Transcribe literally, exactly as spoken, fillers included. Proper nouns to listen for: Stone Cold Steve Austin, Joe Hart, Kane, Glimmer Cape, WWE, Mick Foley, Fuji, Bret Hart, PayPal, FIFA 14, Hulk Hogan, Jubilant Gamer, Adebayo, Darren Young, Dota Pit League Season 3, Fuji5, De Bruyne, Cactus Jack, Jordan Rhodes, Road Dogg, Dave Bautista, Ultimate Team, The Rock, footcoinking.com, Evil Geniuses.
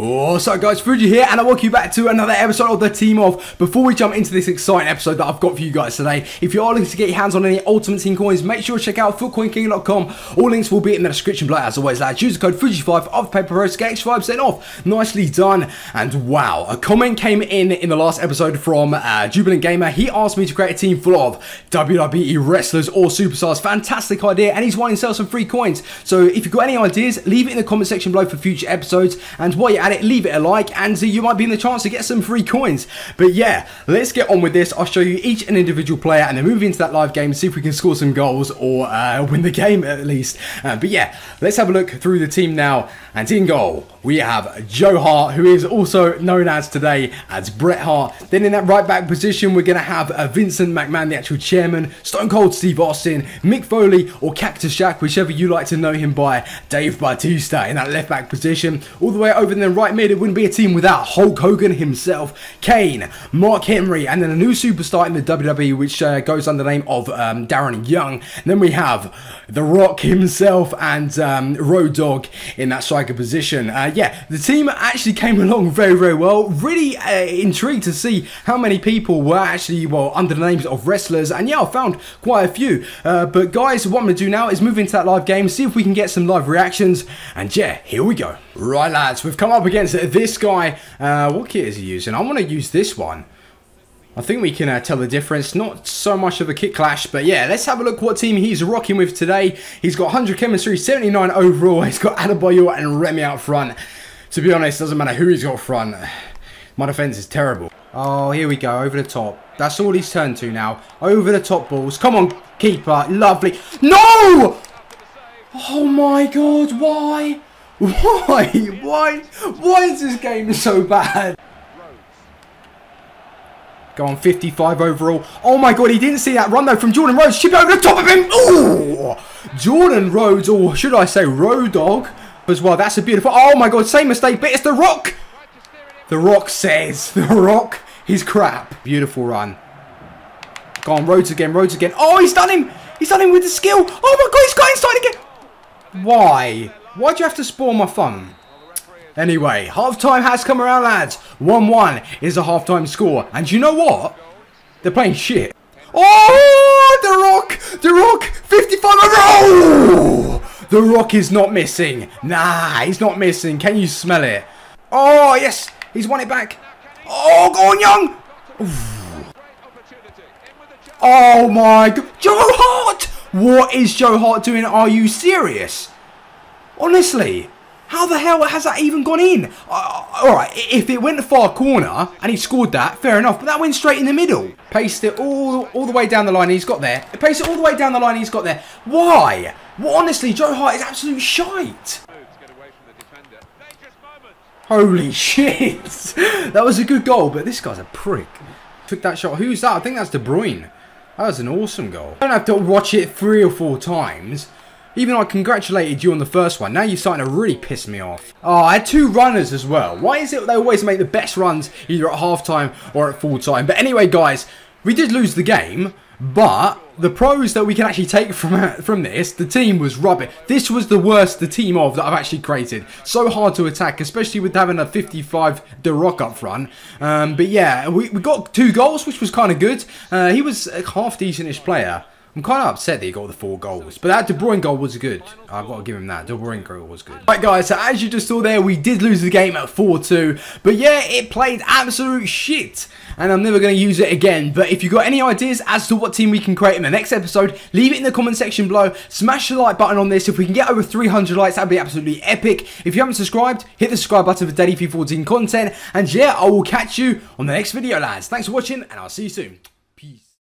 What's up guys, Fuji here and I welcome you back to another episode of The Team Off. Before we jump into this exciting episode that I've got for you guys today, if you are looking to get your hands on any Ultimate Team coins, make sure to check out foot coin king dot com. All links will be in the description below as always lads. Use the code Fuji five off PayPal to get five percent off. Nicely done. And wow, a comment came in in the last episode from uh, Jubilant Gamer. He asked me to create a team full of W W E wrestlers or superstars. Fantastic idea, and he's wanting to sell some free coins. So if you've got any ideas, leave it in the comment section below for future episodes, and while you're at it, leave it a like and you might be in the chance to get some free coins. But yeah, let's get on with this. I'll show you each an individual player and then move into that live game and see if we can score some goals or uh, win the game at least. Uh, but yeah, let's have a look through the team now. And in goal we have Joe Hart, who is also known as today as Bret Hart. Then in that right back position we're going to have uh, Vincent McMahon, the actual chairman, Stone Cold Steve Austin, Mick Foley or Cactus Jack, whichever you like to know him by, Dave Bautista in that left back position. All the way over in the right mid, it wouldn't be a team without Hulk Hogan himself, Kane, Mark Henry, and then a new superstar in the W W E which uh, goes under the name of um, Darren Young. And then we have The Rock himself and um, Road Dogg in that striker position. Uh, yeah, the team actually came along very, very well. Really uh, intrigued to see how many people were actually, well, under the names of wrestlers, and yeah, I found quite a few. Uh, but guys, what I'm going to do now is move into that live game, see if we can get some live reactions, and yeah, here we go. Right lads, we've come up against this guy. Uh, what kit is he using? I want to use this one. I think we can uh, tell the difference. Not so much of a kit clash, but yeah, let's have a look what team he's rocking with today. He's got one hundred chemistry, seventy-nine overall. He's got Adebayo and Remy out front. To be honest, doesn't matter who he's got front. My defense is terrible. Oh, here we go, over the top. That's all he's turned to now. Over the top balls. Come on, keeper. Lovely. No! Oh my god, why? Why? Why? Why is this game so bad? Go on, fifty-five overall. Oh my god, he didn't see that run though from Jordan Rhodes. Chip over the top of him. Ooh! Jordan Rhodes, or should I say Road Dogg as well. That's a beautiful... Oh my god, same mistake, but it's The Rock. The Rock says. The Rock is crap. Beautiful run. Go on, Rhodes again, Rhodes again. Oh, he's done him. He's done him with the skill. Oh my god, he's got inside again. Why? Why'd you have to spoil my fun? Anyway, half-time has come around, lads. one one is the half-time score. And you know what? They're playing shit. Oh, The Rock! The Rock! fifty-five overall! The Rock is not missing. Nah, he's not missing. Can you smell it? Oh, yes! He's won it back. Oh, go on, Young! Oof. Oh, my God. Joe Hart! What is Joe Hart doing? Are you serious? Honestly, how the hell has that even gone in? Uh, Alright, if it went the far corner and he scored that, fair enough. But that went straight in the middle. Paced it all, all the way down the line and he's got there. Paced it all the way down the line and he's got there. Why? Well, honestly, Joe Hart is absolute shite. Holy shit. That was a good goal, but this guy's a prick. Took that shot. Who's that? I think that's De Bruyne. That was an awesome goal. I don't have to watch it three or four times. Even though I congratulated you on the first one, now you're starting to really piss me off. Oh, I had two runners as well. Why is it they always make the best runs either at half-time or at full-time? But anyway, guys, we did lose the game, but the pros that we can actually take from, from this, the team was rubbish. This was the worst The Team Of that I've actually created. So hard to attack, especially with having a fifty-five De Rock up front. Um, but yeah, we, we got two goals, which was kind of good. Uh, he was a half-decentish player. I'm kind of upset that he got the four goals, but that De Bruyne goal was good. I've got to give him that. De Bruyne goal was good. Right, guys, so as you just saw there, we did lose the game at four two, but yeah, it played absolute shit, and I'm never going to use it again. But if you've got any ideas as to what team we can create in the next episode, leave it in the comment section below. Smash the like button on this. If we can get over three hundred likes, that'd be absolutely epic. If you haven't subscribed, hit the subscribe button for daily FIFA fourteen content, and yeah, I will catch you on the next video, lads. Thanks for watching, and I'll see you soon.